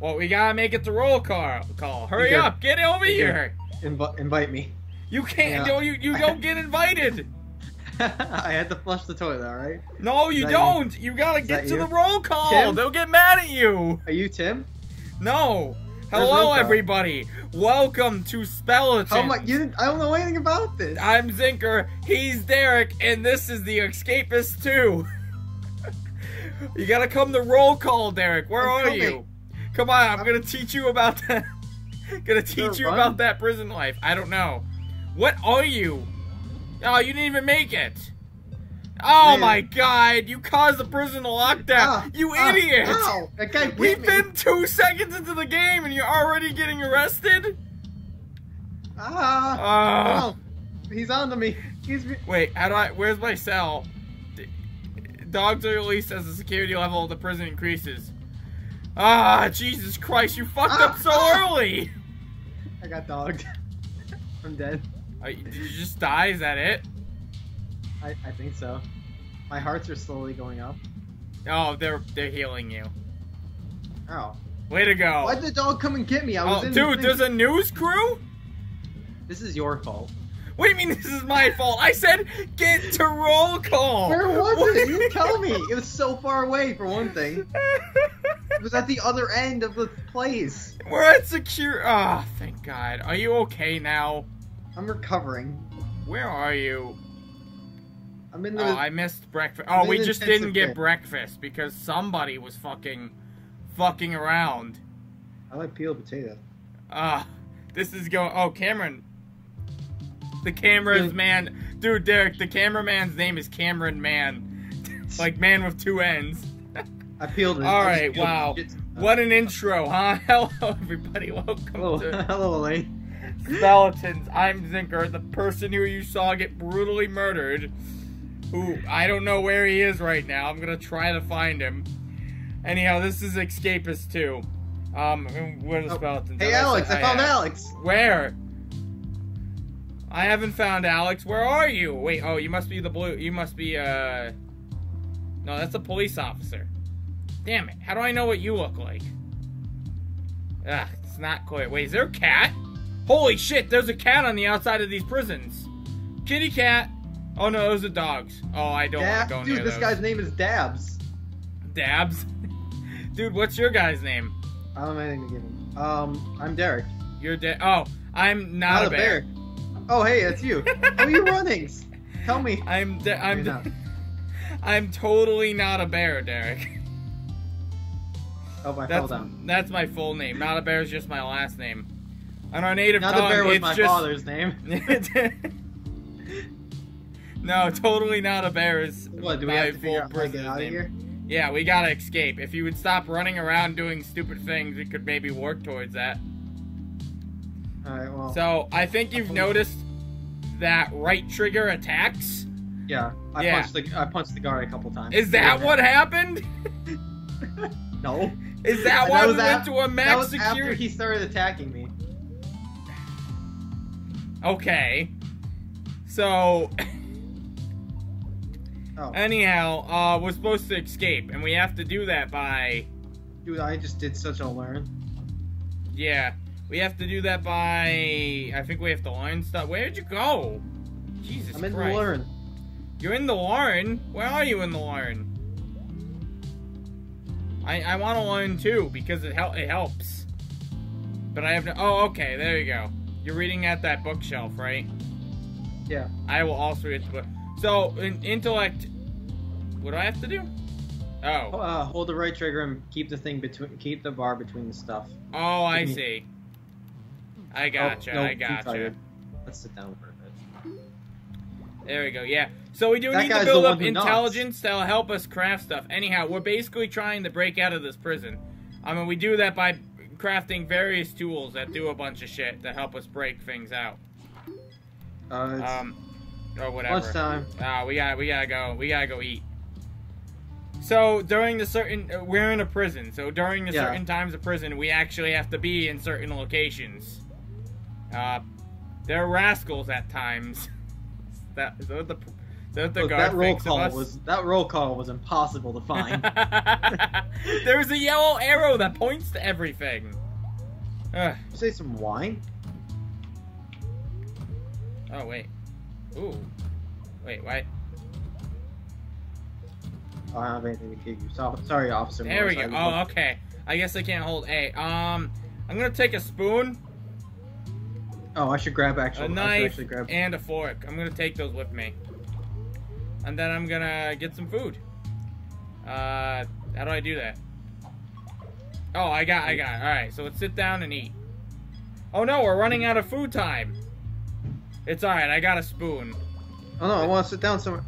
Well, we gotta make it the roll call. Hurry up! Get over here! Invite me. You can't. Yeah. You don't get invited. I had to flush the toilet, alright? No, you don't! You gotta get to the roll call! Tim? They'll get mad at you! Are you Tim? No! Hello, everybody! Welcome to Speletons! I don't know anything about this! I'm Zinker, he's Derek, and this is The Escapists 2! You gotta come to roll call, Derek! Where are you? Come on, I'm gonna teach you about that. Gonna teach you about that prison life. I don't know. What are you? Oh, you didn't even make it! Oh my god, you caused the prison lockdown! You idiot! No, that guy We've been 2 seconds into the game and you're already getting arrested? No. He's onto me. Wait, how do I... Where's my cell? Dogs are released as the security level of the prison increases. Ah, Jesus Christ, you fucked up so early! I got dogged. I'm dead. Did you just die? Is that it? I think so. My hearts are slowly going up. Oh, they're healing you. Oh. Way to go. Why'd the dog come and get me? I was in dude, there's a news crew? This is your fault. What do you mean this is my fault? I said get to roll call! Where was it? You didn't tell me! It was so far away, for one thing. It was at the other end of the place. We're at secure... Oh, thank God. Are you okay now? I'm recovering. Where are you? I'm in the... Oh, I missed breakfast. Oh, we just didn't get breakfast because somebody was fucking around. I like peeled potato. This is going... Oh, Cameron. The camera's man... Dude, Derek, the cameraman's name is Cameron Man. Like, man with two N's. I peeled it. Alright, wow. What an intro, huh? Hello, everybody. Welcome to... Hello, Elaine. Speletons, I'm Zinker, the person who you saw get brutally murdered, who, I don't know where he is right now, I'm gonna try to find him. Anyhow, this is Escapist 2. Where the Speletons? Hey Alex, I found Alex! Where? I haven't found Alex, where are you? Wait, oh, you must be the blue, you must be, no, that's a police officer. Damn it, how do I know what you look like? Ugh, it's not quite, wait, is there a cat? Holy shit, there's a cat on the outside of these prisons. Kitty cat. Oh no, those are dogs. Oh, I don't want to go near those. Dude, this guy's name is Dabs. Dabs? Dude, what's your guy's name? I don't have anything to give him. I'm Derek. You're Oh, I'm not a bear. Oh, hey, that's you. How are you running? Tell me. I'm totally not a bear, Derek. Oh, I fell down. That's my full name. Not a bear is just my last name. On our native tongue, it's just... Not the bear was my father's name. No, totally not a bear is... What, do we have to figure out how to get out of here? Yeah, we gotta escape. If you would stop running around doing stupid things, it could maybe work towards that. Alright, well... So, I think you've noticed that right trigger attacks? Yeah, I punched the guard a couple times. Is that what happened? No. Is that why we went to a max security? That was after he started attacking me. Okay, so anyhow, we're supposed to escape, and we have to do that by... Dude, I just did such a learn. Yeah, we have to do that by... I think we have to learn stuff. Where'd you go? Jesus Christ. I'm in the learn. You're in the learn? Where are you in the learn? I want to learn too, because it helps. But I have no... Oh, okay, there you go. You're reading at that bookshelf, right? Yeah. I will also read the book. So, in intellect, what do I have to do? Oh. Hold the right trigger and keep the thing between, keep the bar between the stuff. Oh, I see. I gotcha. I gotcha. Let's sit down for a bit. There we go. Yeah. So we do need to build up intelligence that'll help us craft stuff. Anyhow, we're basically trying to break out of this prison. I mean, we do that by crafting various tools that do a bunch of shit that help us break things out. Or whatever. Lunchtime. We gotta go eat. So during the certain, we're in a prison. So during the certain times of prison, we actually have to be in certain locations. They're rascals at times. That That the Look, guard that roll call us? Was that roll call was impossible to find. There's a yellow arrow that points to everything. You say some wine? Oh wait. Ooh. Wait, what? I don't have anything to give you. So, sorry, Officer. There Morris, we go. Oh, okay. I guess I can't hold A. I'm gonna take a spoon. Oh, I should grab actually. A knife grab... and a fork. I'm gonna take those with me. And then I'm gonna get some food. How do I do that? Oh, I got. All right, so let's sit down and eat. Oh no, we're running out of food time. It's all right. I got a spoon. Oh no, I want to sit down somewhere.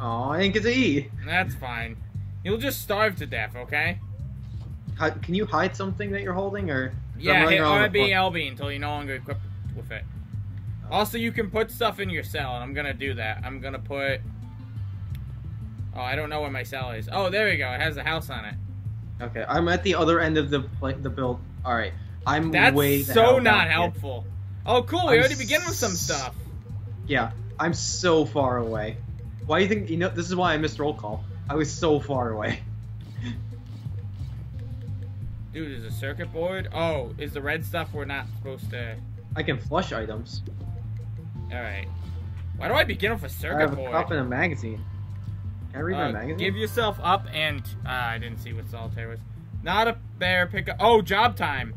Oh, I didn't get to eat. That's fine. You'll just starve to death, okay? Can you hide something that you're holding, or? Yeah, hit RB LB until you're no longer equipped with it. Also, you can put stuff in your cell, and I'm gonna do that. I'm gonna put. Oh, I don't know where my cell is. Oh, there we go. It has a house on it. Okay, I'm at the other end of the build. All right, I'm way. That's so not helpful. Oh, cool. We already begin with some stuff. Yeah, I'm so far away. Why do you think? You know, this is why I missed roll call. I was so far away. Dude, is a circuit board? Oh, is the red stuff we're not supposed to... I can flush items. Alright. Why do I begin with a circuit board? I have a cup and a magazine. Can I read my magazine? Give yourself up and... I didn't see what solitaire was. Not up there, pick up... Oh, job time!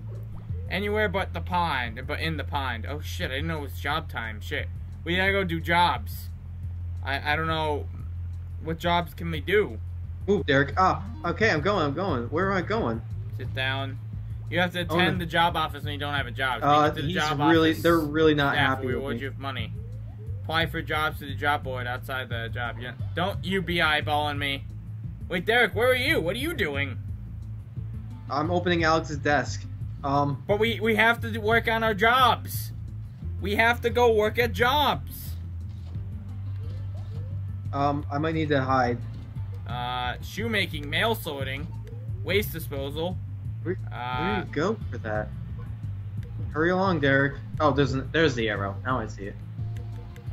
Anywhere but the pond. But in the pond. Oh, shit, I didn't know it was job time. Shit. We gotta go do jobs. I don't know... What jobs can we do? Ooh, Derek. Ah, okay, I'm going. Where am I going? Sit down. You have to attend the job office when you don't have a job. They're really not happy with me. Reward you with money. Apply for jobs to the job board outside the job. Yeah. Don't you be eyeballing me. Wait, Derek, where are you? What are you doing? I'm opening Alex's desk. But we have to work on our jobs. We have to go work at jobs. I might need to hide. Shoemaking, mail sorting, waste disposal. Where do you go for that? Hurry along, Derek. Oh, there's the arrow. Now I see it.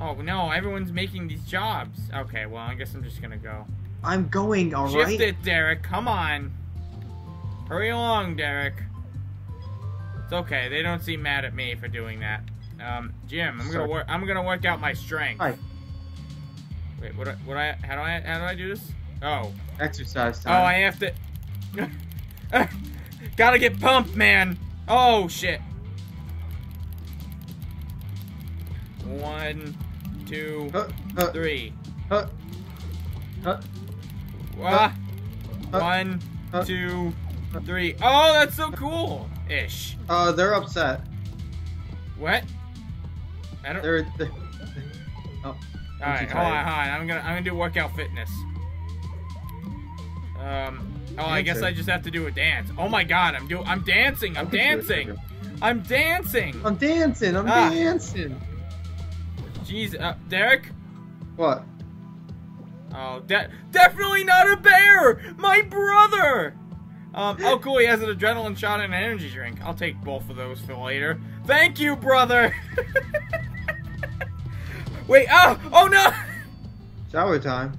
Oh, no, everyone's making these jobs. Okay, well, I guess I'm just gonna go. I'm going, alright? Shift it, Derek. Come on. Hurry along, Derek. It's okay. They don't seem mad at me for doing that. Jim, I'm gonna work out my strength. Hi. Wait, how do I do this? Oh. Exercise time. Oh, I have to... Gotta get pumped, man. Oh, shit. 1, 2, 3. 1, 2, 3. Oh, that's so cool-ish. They're upset. What? I don't... They're... Oh. Alright, hold on. I'm gonna do workout fitness. Oh, I guess I just have to do a dance. Oh my God, I'm dancing. Jeez, Derek? What? Oh, definitely not a bear! My brother! Oh cool, he has an adrenaline shot and an energy drink. I'll take both of those for later. Thank you, brother! Wait, oh no! Shower time.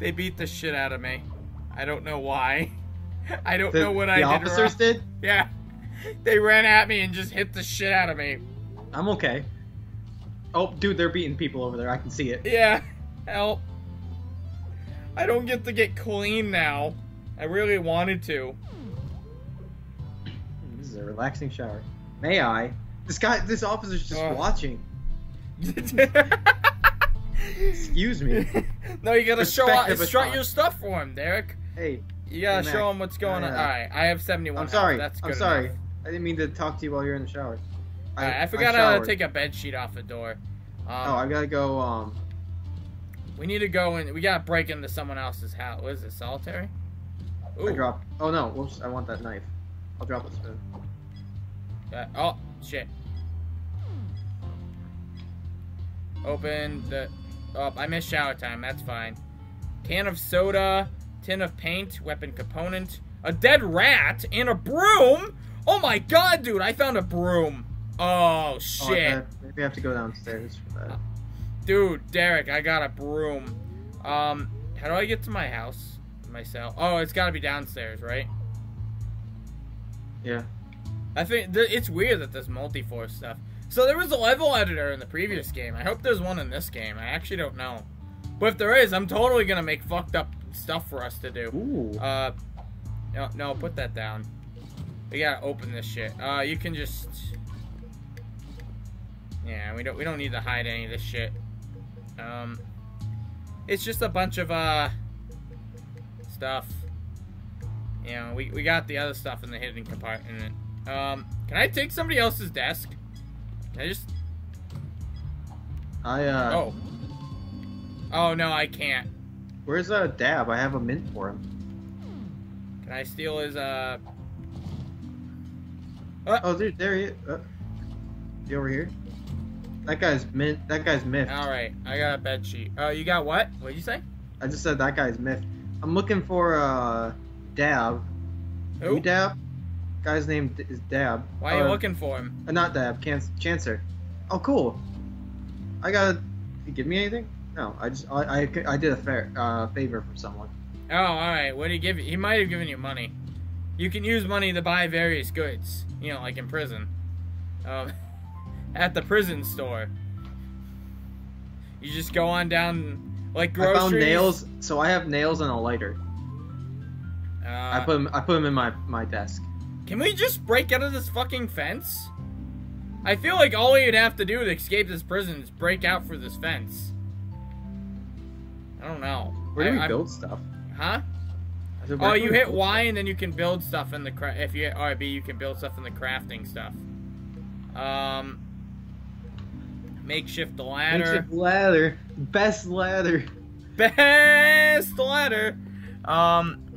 They beat the shit out of me. I don't know why. I don't know what I did. The officers did? Yeah. They ran at me and just hit the shit out of me. I'm okay. Oh, dude, they're beating people over there. I can see it. Yeah. Help. I don't get to get clean now. I really wanted to. This is a relaxing shower. May I? This officer's just watching. Excuse me. No, you gotta show up. Strut your stuff for him, Derek. Hey, you gotta show him what's going on. All right, I have 71. I'm sorry. That's good. I'm sorry. Enough. I didn't mean to talk to you while you're in the shower. I forgot to take a bed sheet off the door. Oh, I gotta go. We need to go and we gotta break into someone else's house. What is it, solitary? Ooh. I dropped. Oh no, whoops! I want that knife. I'll drop a spoon. Oh shit! Open the. Oh, I missed shower time. That's fine. Can of soda, tin of paint, weapon component, a dead rat, and a broom. Oh my God, dude! I found a broom. Oh shit. Oh, maybe I have to go downstairs for that. Dude, Derek, I got a broom. How do I get to my house? My cell? Oh, it's gotta be downstairs, right? Yeah. I think it's weird that there's multi-force stuff. So there was a level editor in the previous game. I hope there's one in this game. I actually don't know. But if there is, I'm totally gonna make fucked up stuff for us to do. Ooh. No, put that down. We gotta open this shit. You can just... Yeah, we don't need to hide any of this shit. It's just a bunch of, stuff. You know, we got the other stuff in the hidden compartment. Can I take somebody else's desk? Can I just... Oh. Oh, no, I can't. Where's, Dab? I have a mint for him. Can I steal his, Oh, dude, there he is. You over here? That guy's mint. That guy's myth. Alright, I got a bed sheet. Oh, you got what? What'd you say? I just said that guy's myth. I'm looking for, Dab. Who? You Dab? Guy's name is Dab. Why are you looking for him? Not Dab. Chancer. Oh, cool. I got. You give me anything? No. I did a favor for someone. Oh, all right. What did he give you? He might have given you money. You can use money to buy various goods. You know, like in prison. At the prison store. You just go on down, like groceries. I found nails. So I have nails and a lighter. I put them in my desk. Can we just break out of this fucking fence? I feel like all you'd have to do to escape this prison is break out through this fence. I don't know. Where do we build stuff? Huh? Oh, you hit Y and then you can build stuff in the if you hit RB, you can build stuff in the crafting stuff. Makeshift ladder. Makeshift ladder. Best ladder. Best ladder.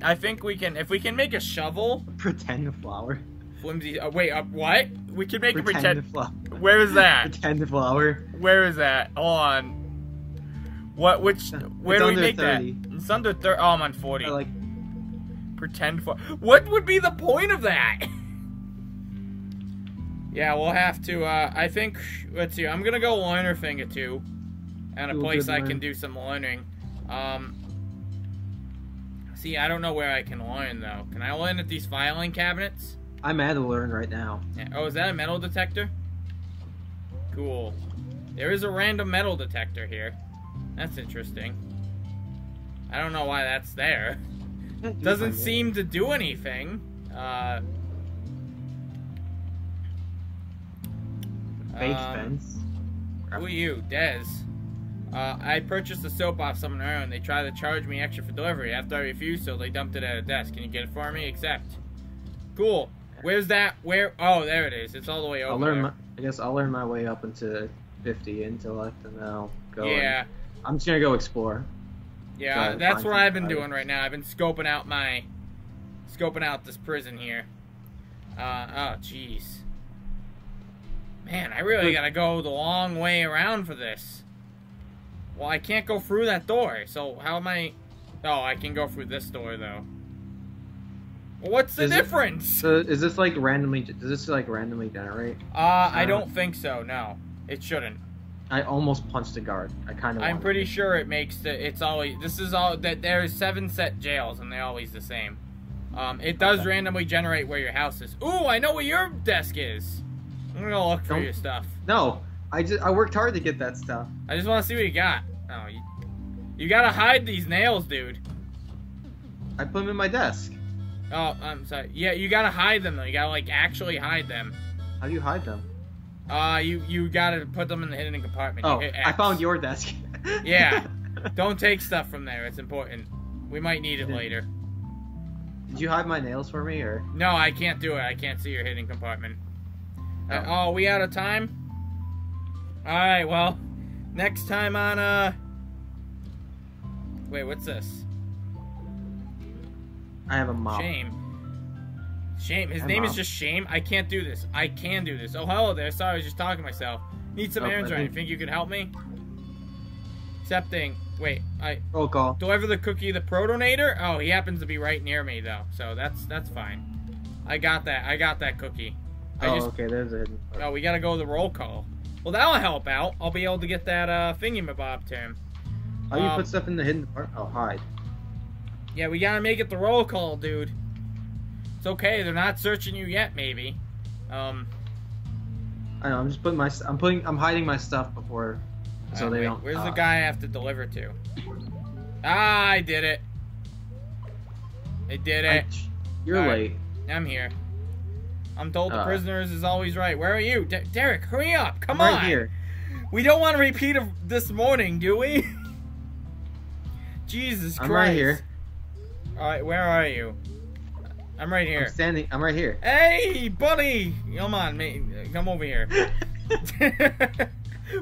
I think we can, if we can make a shovel. Pretend a flower. Flimsy, wait, what? We can make a pretend flower. Where is that? Pretend a flower. Where is that? Hold on. What, which, where do we make 30. That? It's under 30, oh, I'm on 40. I like... Pretend flower. What would be the point of that? Yeah, we'll have to, I think, let's see, I'm gonna go loner finger too. And a place I can do some learning. See, I don't know where I can learn, though. Can I learn at these filing cabinets? I'm at a learn right now. Yeah. Oh, is that a metal detector? Cool. There is a random metal detector here. That's interesting. I don't know why that's there. Doesn't seem to do anything. Fake fence. Who are you? Dez. I purchased a soap off someone earlier and they tried to charge me extra for delivery. After I refused, so they dumped it at a desk. Can you get it for me? Accept. Cool. Where's that? Where? Oh, there it is. It's all the way over. I guess I'll learn my way up into 50 intellect and then I'll go. Yeah. I'm just going to go explore. Yeah, so that's what I've been doing right now. I've been scoping out this prison here. Oh, jeez. Man, I really got to go the long way around for this. Well, I can't go through that door, so how am I... Oh, I can go through this door, though. Well, what's the difference? So is this, like, randomly... Does this, like, randomly generate? I don't think so, no. It shouldn't. I almost punched a guard. I kind of... I'm pretty sure it makes the... It's always... This is all... that there's 7 set jails, and they're always the same. It does randomly generate where your house is. Ooh, I know where your desk is! I'm gonna look for your stuff. No! I worked hard to get that stuff. I just want to see what you got. Oh, you gotta hide these nails, dude. I put them in my desk. Oh, I'm sorry. Yeah, you gotta hide them though. You gotta like actually hide them. How do you hide them? You gotta put them in the hidden compartment. Oh, I found your desk. Yeah. Don't take stuff from there. It's important. We might need it later. Did you hide my nails for me or? No, I can't do it. I can't see your hidden compartment. No. Oh, we out of time? Alright, well, next time on, Wait, what's this? I have a mop. Shame. Shame. His name is just Shame. I can't do this. I can do this. Oh, hello there. Sorry, I was just talking to myself. Need some errands running. Think you can help me? Accepting. Wait, Roll call. Deliver the cookie, the protonator? Oh, he happens to be right near me, though. So that's fine. I got that. I got that cookie. Oh, okay. There's a hidden part. Oh, we gotta go to the roll call. Well, that'll help out. I'll be able to get that thingamabob to him. How you put stuff in the hidden part? Oh, hide. Yeah, we gotta make it the roll call, dude. It's okay. They're not searching you yet, maybe. I know. I'm just putting my. I'm hiding my stuff before, so they don't. Where's the guy I have to deliver to? Ah, I did it. I did it. You're late. I'm here. I'm told the prisoners is always right. Where are you, Derek? Hurry up! Come on. Right here. We don't want to repeat of this morning, do we? Jesus Christ! I'm right here. All right, where are you? I'm right here. I'm standing. I'm right here. Hey, buddy! Come on, mate. Come over here.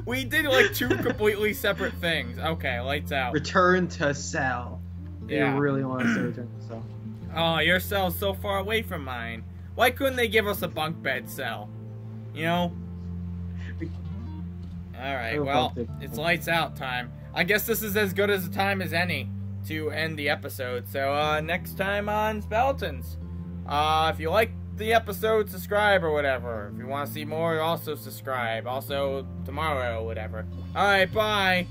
We did like two completely separate things. Okay, lights out. Return to cell. Yeah. You really want us to return to cell? Oh, your cell's so far away from mine. Why couldn't they give us a bunk bed cell? You know? Alright, well, it's lights out time. I guess this is as good as a time as any to end the episode. So, next time on Speletons. If you like the episode, subscribe or whatever. If you want to see more, also subscribe. Also, tomorrow or whatever. Alright, bye!